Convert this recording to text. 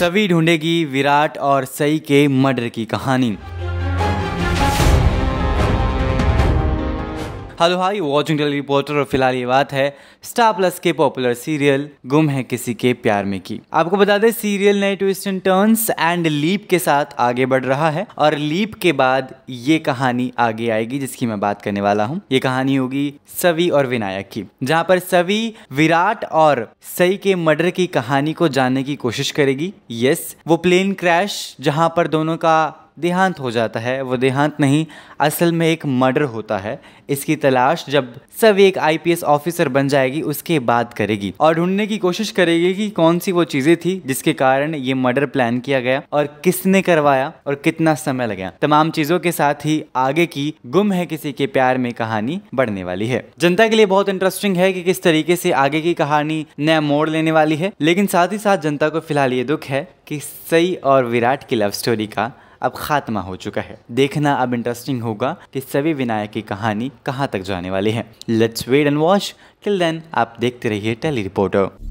सवी ढूंढेगी विराट और सई के मर्डर की कहानी। Hello hi, watching Telly Reporter और फिलहाल ये बात है स्टार प्लस के पॉपुलर सीरियल गुम है किसी के प्यार में की। आपको बता दें सीरियल नए twist and turns and leap के साथ आगे बढ़ रहा है और लीप के बाद ये कहानी आगे आएगी जिसकी मैं बात करने वाला हूँ। ये कहानी होगी सवी और विनायक की, जहाँ पर सवी विराट और सई के मर्डर की कहानी को जानने की कोशिश करेगी। यस, वो प्लेन क्रैश जहाँ पर दोनों का देहांत हो जाता है, वो देहांत नहीं असल में एक मर्डर होता है। इसकी तलाश जब सवी एक IPS ऑफिसर बन जाएगी उसके बाद करेगी और ढूंढने की कोशिश करेगी कि कौन सी वो चीजें थी जिसके कारण ये मर्डर प्लान किया गया और किसने करवाया और कितना समय लगा। तमाम चीजों के साथ ही आगे की गुम है किसी के प्यार में कहानी बढ़ने वाली है। जनता के लिए बहुत इंटरेस्टिंग है कि किस तरीके से आगे की कहानी नया मोड़ लेने वाली है, लेकिन साथ ही साथ जनता को फिलहाल ये दुख है कि सई और विराट की लव स्टोरी का अब खात्मा हो चुका है। देखना अब इंटरेस्टिंग होगा कि सवी विनायक की कहानी कहाँ तक जाने वाली है। Let's wait and watch. Till then आप देखते रहिए टेली रिपोर्टर।